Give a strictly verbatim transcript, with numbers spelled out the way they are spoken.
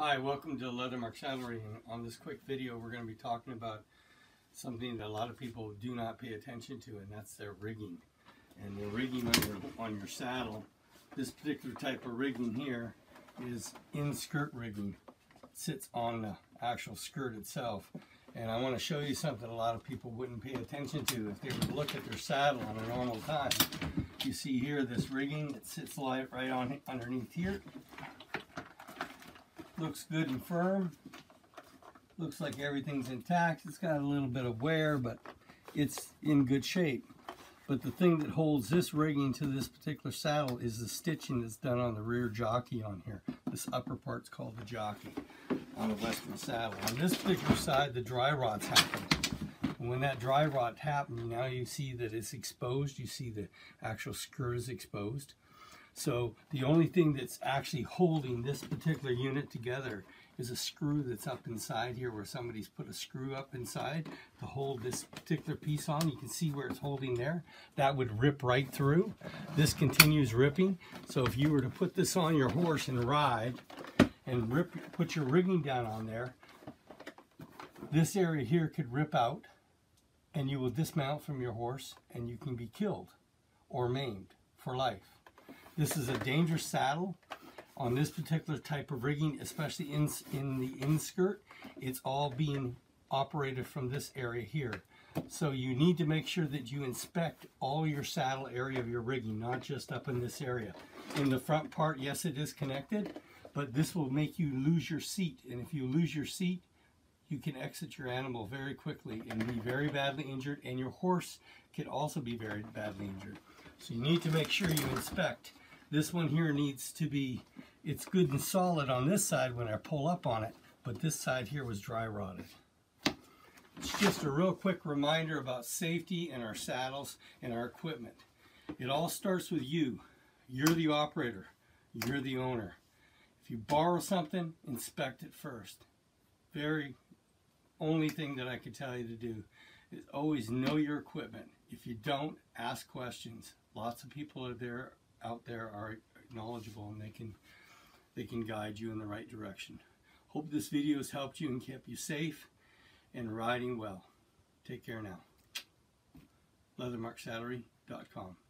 Hi, welcome to Leathermark Saddlery. On this quick video, we're going to be talking about something that a lot of people do not pay attention to, and that's their rigging. And the rigging on your, on your saddle, this particular type of rigging here is in-skirt rigging. It sits on the actual skirt itself. And I want to show you something a lot of people wouldn't pay attention to if they would look at their saddle on a normal time. You see here this rigging, it sits light right on underneath here. Looks good and firm. Looks like everything's intact. It's got a little bit of wear, but it's in good shape. But the thing that holds this rigging to this particular saddle is the stitching that's done on the rear jockey on here. This upper part's called the jockey on a Western saddle. On this particular side, the dry rod's happened. And when that dry rod happens, now you see that it's exposed. You see the actual skirt is exposed. So the only thing that's actually holding this particular unit together is a screw that's up inside here, where somebody's put a screw up inside to hold this particular piece on. You can see where it's holding there. That would rip right through. This continues ripping. So if you were to put this on your horse and ride and rip, put your rigging down on there, this area here could rip out and you will dismount from your horse and you can be killed or maimed for life. This is a dangerous saddle on this particular type of rigging, especially in, in the inskirt. It's all being operated from this area here. So you need to make sure that you inspect all your saddle area of your rigging, not just up in this area. In the front part, yes, it is connected, but this will make you lose your seat. And if you lose your seat, you can exit your animal very quickly and be very badly injured, and your horse could also be very badly injured. So you need to make sure you inspect. This one here needs to be, it's good and solid on this side when I pull up on it, but this side here was dry rotted. It's just a real quick reminder about safety and our saddles and our equipment. It all starts with you. You're the operator. You're the owner. If you borrow something, inspect it first. Very only thing that I could tell you to do is always know your equipment. If you don't, ask questions. Lots of people are there. out there are knowledgeable, and they can they can guide you in the right direction. Hope this video has helped you and kept you safe and riding well. Take care now. leathermark saddlery dot com